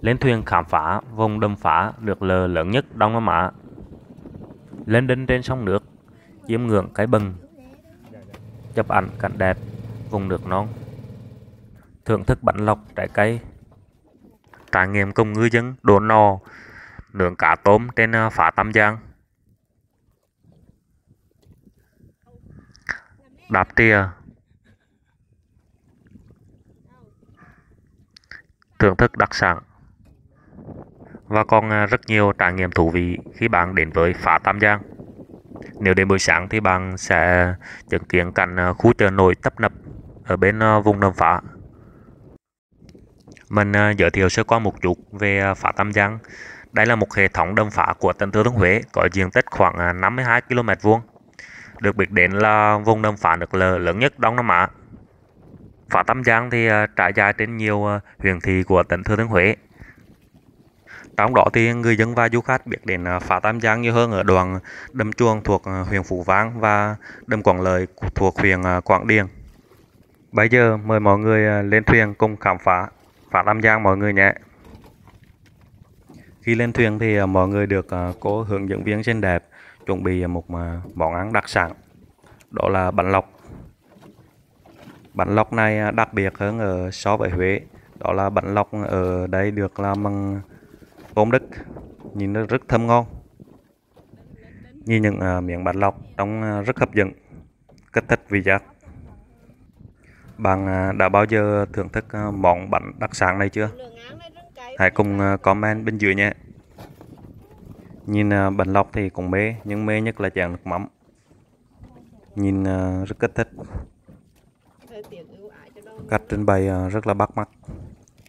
lên thuyền khám phá vùng đầm Phá lược lờ lớn nhất Đông Nam Á, lên đinh trên sông nước, chiêm ngưỡng cái bừng, chụp ảnh cảnh đẹp vùng nước non, thưởng thức bánh lọc trái cây, trải nghiệm cùng ngư dân đổ nò nướng cá tôm trên Phá Tam Giang, đạp tìa, thưởng thức đặc sản và còn rất nhiều trải nghiệm thú vị khi bạn đến với Phá Tam Giang. Nếu đến buổi sáng thì bạn sẽ chứng kiến cảnh khu chợ nổi tấp nập ở bên vùng đầm Phá. Mình giới thiệu sơ qua một chút về Phá Tam Giang. Đây là một hệ thống đầm phá của tỉnh Thừa Thiên Huế có diện tích khoảng 52 km², được biết đến là vùng đầm phá nước lợ lớn nhất Đông Nam Á. Phá Tam Giang thì trải dài trên nhiều huyện thị của tỉnh Thừa Thiên Huế. Trong đó thì người dân và du khách biết đến Phá Tam Giang nhiều hơn ở đoạn đầm Chuồn thuộc huyện Phú Vang và đầm Quảng Lợi thuộc huyện Quảng Điền. Bây giờ mời mọi người lên thuyền cùng khám phá Phá Tam Giang mọi người nhé. Khi lên thuyền thì mọi người được cô hướng dẫn viên xinh đẹp chuẩn bị một món ăn đặc sản, đó là bánh lọc. Bánh lọc này đặc biệt hơn so với Huế, đó là bánh lọc ở đây được làm bằng gốm Đức, nhìn nó rất thơm ngon. Nhìn những miếng bánh lọc trông rất hấp dẫn, kích thích vị giác. Bạn đã bao giờ thưởng thức món bánh đặc sản này chưa? Hãy cùng comment bên dưới nhé. Nhìn bánh lọc thì cũng mê, nhưng mê nhất là chén nước mắm. Nhìn rất kích thích. Cách trình bày rất là bắt mắt,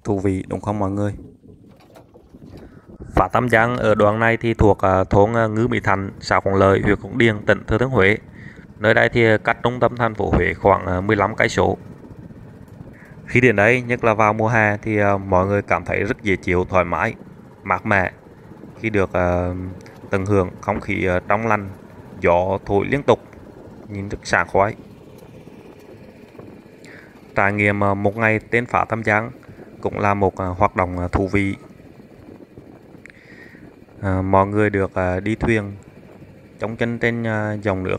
thú vị đúng không mọi người? Phá Tam Giang ở đoạn này thì thuộc thôn Ngư Mỹ Thạnh, xã Quảng Lợi, huyện Quảng Điền, tỉnh Thừa Thiên Huế. Nơi đây thì cách trung tâm thành phố Huế khoảng 15 cây số. Khi đến đây, nhất là vào mùa hè thì mọi người cảm thấy rất dễ chịu, thoải mái, mát mẻ khi được tận hưởng không khí trong lành, gió thổi liên tục, nhìn rất sảng khoái. Trải nghiệm một ngày trên Phá Tam Giang cũng là một hoạt động thú vị. Mọi người được đi thuyền, chống chân trên dòng nước.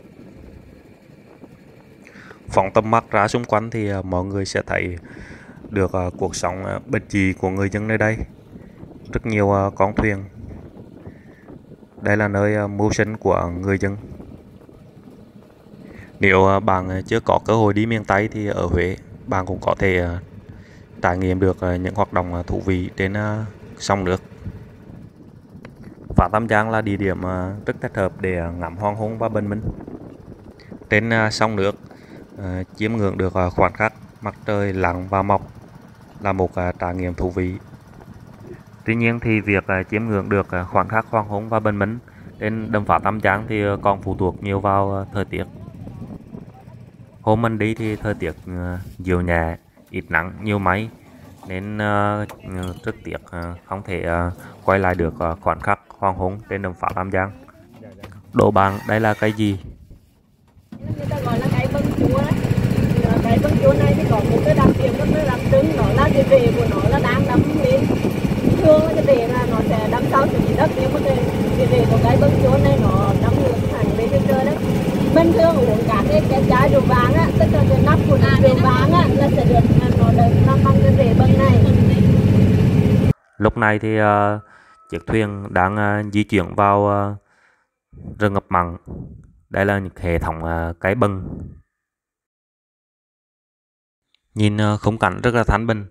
Phóng tầm mắt ra xung quanh thì mọi người sẽ thấy được cuộc sống bình dị của người dân nơi đây. Rất nhiều con thuyền. Đây là nơi mưu sinh của người dân. Nếu bạn chưa có cơ hội đi miền Tây thì ở Huế bạn cũng có thể trải nghiệm được những hoạt động thú vị trên sông nước. Phá Tam Giang là địa điểm rất thích hợp để ngắm hoàng hôn và bình minh. Trên sông nước, chiêm ngưỡng được khoảnh khắc mặt trời lặn và mọc là một trải nghiệm thú vị. Tuy nhiên thì việc chiêm ngưỡng được khoảnh khắc hoàng hôn và bình minh trên đầm Phá Tam Giang thì còn phụ thuộc nhiều vào thời tiết. Hôm mình đi thì thời tiết dịu nhẹ, ít nắng, nhiều mây, nên rất tiếc không thể quay lại được khoảnh khắc hoàng hôn trên đầm Phá Tam Giang. Đố bạn đây là cái gì? Người ta gọi là cái bông chúa đấy. Cái bông chúa này thì có một cái đặc điểm rất là đặc trưng, đó là cái rễ của nó là đang đắm lên. Thường cái rễ là nó sẽ đắm sâu dưới đất, nhưng mà cái rễ của cái bông chúa này nó đắm ngược hẳn lên trên trời đấy. Bình thường uống cả cái trái rượu vàng á, tức là cái nắp của cái rượu vàng á là sẽ được nó làm bằng cái rễ bông này. Lúc này thì chiếc thuyền đang di chuyển vào rừng ngập mặn. Đây là hệ thống cái bừng. Nhìn khung cảnh rất là thanh bình.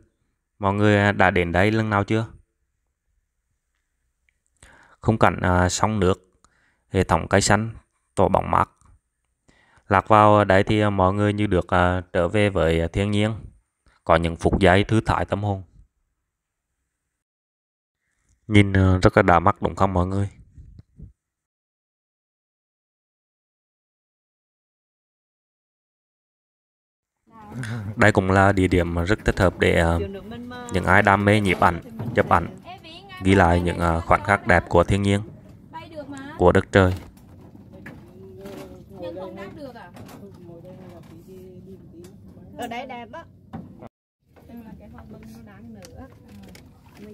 Mọi người đã đến đây lần nào chưa? Khung cảnh sông nước, hệ thống cây xanh, tổ bóng mát. Lạc vào đây thì mọi người như được trở về với thiên nhiên, có những phút giây thư thái tâm hồn. Nhìn rất là đã mắt đúng không mọi người? Đây cũng là địa điểm rất thích hợp để những ai đam mê nhiếp ảnh, chụp ảnh, ghi lại những khoảnh khắc đẹp của thiên nhiên, của đất trời.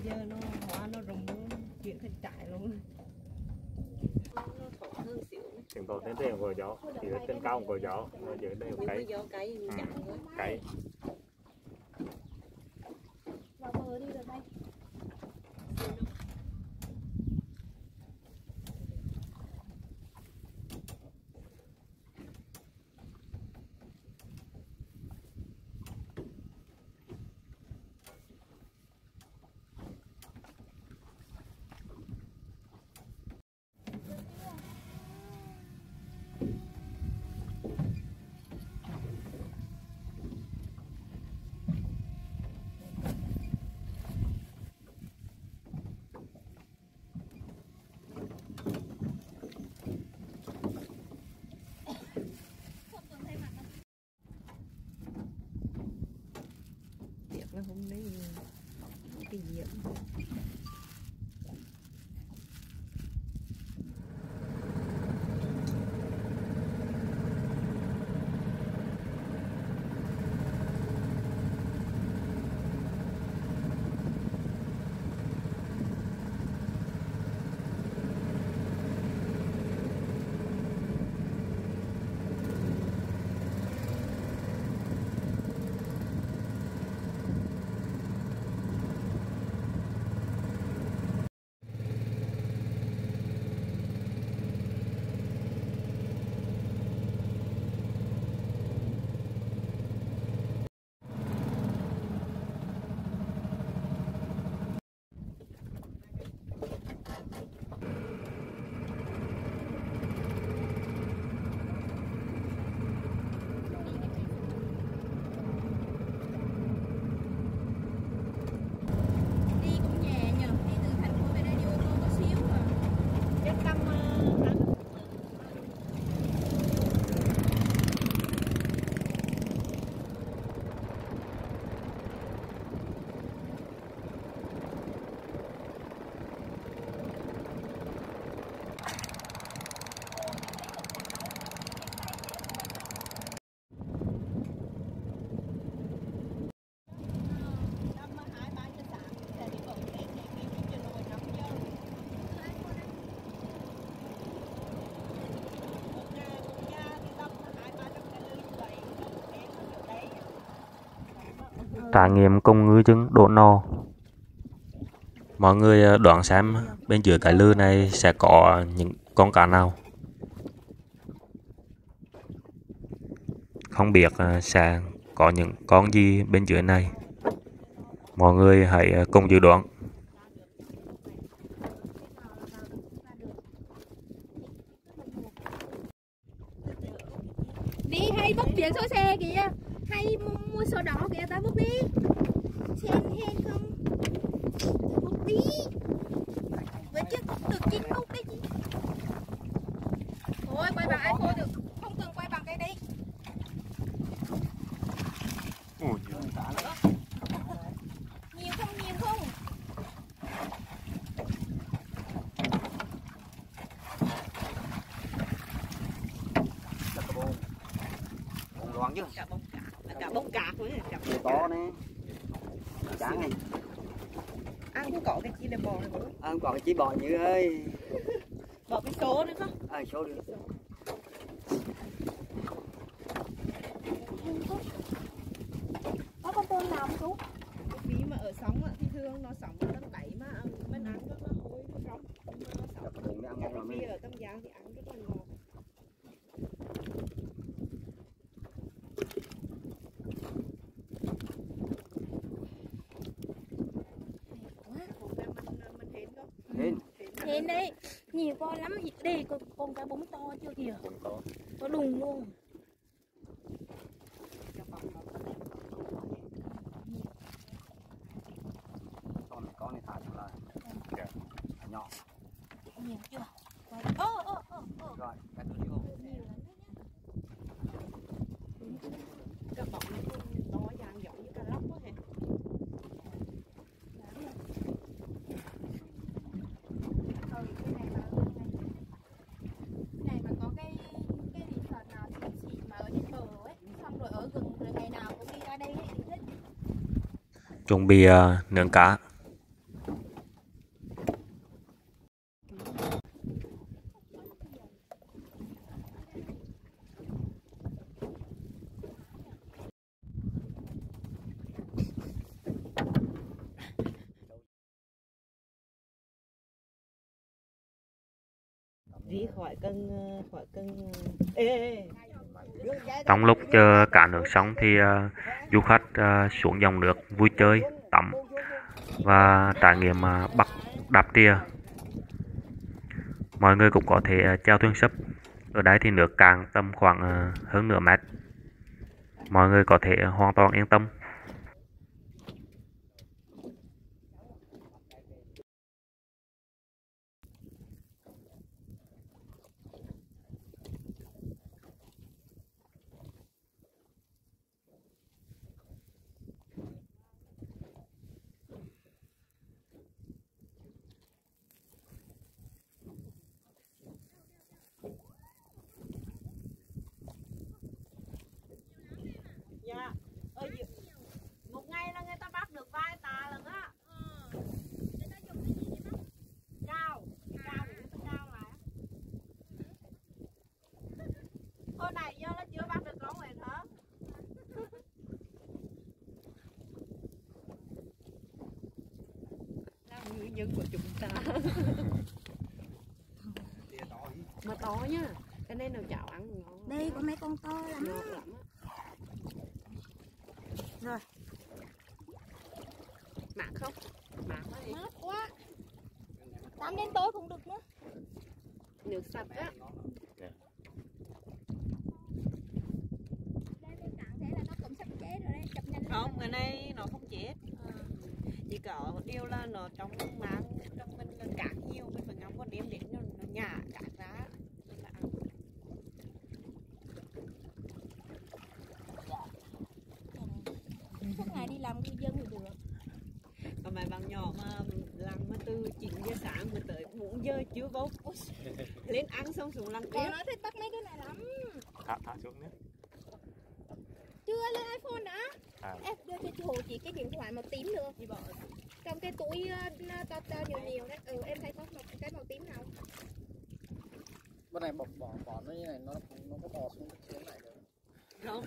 bây giờ nó hóa nó rụng chuyển thành trại luôn. Chúng tôi đến đây vừa gió, thì ở trên cao vừa gió, ở dưới đây một cái. Cái. Vào bờ đi rồi đây. Hôm nay cái gì vậy? Trải nghiệm cùng ngư dân đổ nò. Mọi người đoán xem bên dưới cái lư này sẽ có những con cá nào. Không biết sẽ có những con gì bên dưới này. Mọi người hãy cùng dự đoán. Đi hay bốc biển số xe kìa. Hay mua sổ đỏ kìa, ta bốc đi. Xem hay không? Bốc đi. Bữa trước cũng được chín bốc đấy. Thôi quay bằng iPhone được. Không cần quay bằng cái đấy. Nhiều không, nhiều không? Cả bông cá. Cả bông cá với cả bông to này. Đáng này. Ăn cũng có cái chi là bò này bố. Ăn có cái chi bò như ơi. Bò cái số nữa không? À số được. Có con tôm nào không chú? Cái phí mà ở sóng thì thương nó sóng nó tẩy mà ăn nó hôi nó rong. Nó sóng. Khi ở Tam Giang thì ăn rất là ngon. Hến đấy, nhiều con lắm, đây con cá bóng to chưa kìa, nó đùng luôn. Con này thả lại, nhỏ. Nhiều chưa? Rồi, cái thứ gì không? Cá bóng này to vàng giống như cá lóc quá hả? Chuẩn bị nướng cá. đi khỏi cân. Trong lúc chờ cả nước xong thì du khách xuống dòng nước vui chơi, tắm và trải nghiệm bắt đạp tìa. Mọi người cũng có thể chèo thuyền sấp. Ở đây thì nước cạn tầm khoảng hơn nửa mét. Mọi người có thể hoàn toàn yên tâm. Nhân của chúng ta. Mà to nhá. Cái này nó chảo ăn ngon. Đây có mấy con to lắm. Rồi. Mát không? Mát quá đi. Mát quá. Tắm đến tối cũng được nữa. Nước sạch á. Đây cái cạn thế là nó cũng sắp chết rồi đấy, chụp nhanh. Không, cái này nó không chết. Chỉ có một điều là nó trong máng trong mình là cạn nhiều, mình phải ngắm con đêm đến nó nhả cạn ra. Suốt ngày đi làm cư dân thì được. Còn mấy bạn nhỏ mà làm mà từ 9 giờ sáng mà tới 4 giờ chưa vô. Lên ăn xong xuống làm tiếp. Nó thích bắt mấy cái này lắm. Thả xuống nữa. Chưa lên iPhone đã. Ê, đưa cho chú Hồ chỉ cái điện thoại màu tím nữa. Trong cái túi to nhiều đấy. Ừ, em thấy có một cái màu tím nào. Bên này bỏ nó như này, nó có bò xuống cái này được không?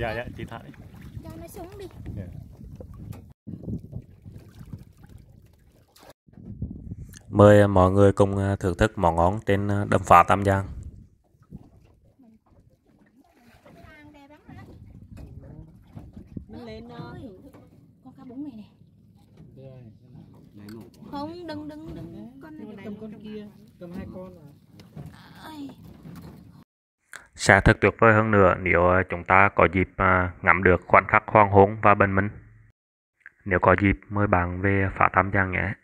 Dạ, chị thả đi. Cho nó xuống đi. Yeah. Mời mọi người cùng thưởng thức món ngon trên đầm Phá Tam Giang. Mình lên con cá bún này nè. Không, đừng con này. Cầm con kia, cầm hai con à. Sẽ thật tuyệt vời hơn nữa nếu chúng ta có dịp ngắm được khoảnh khắc hoàng hôn và bình minh. Nếu có dịp mời bạn về Phá Tam Giang nhé.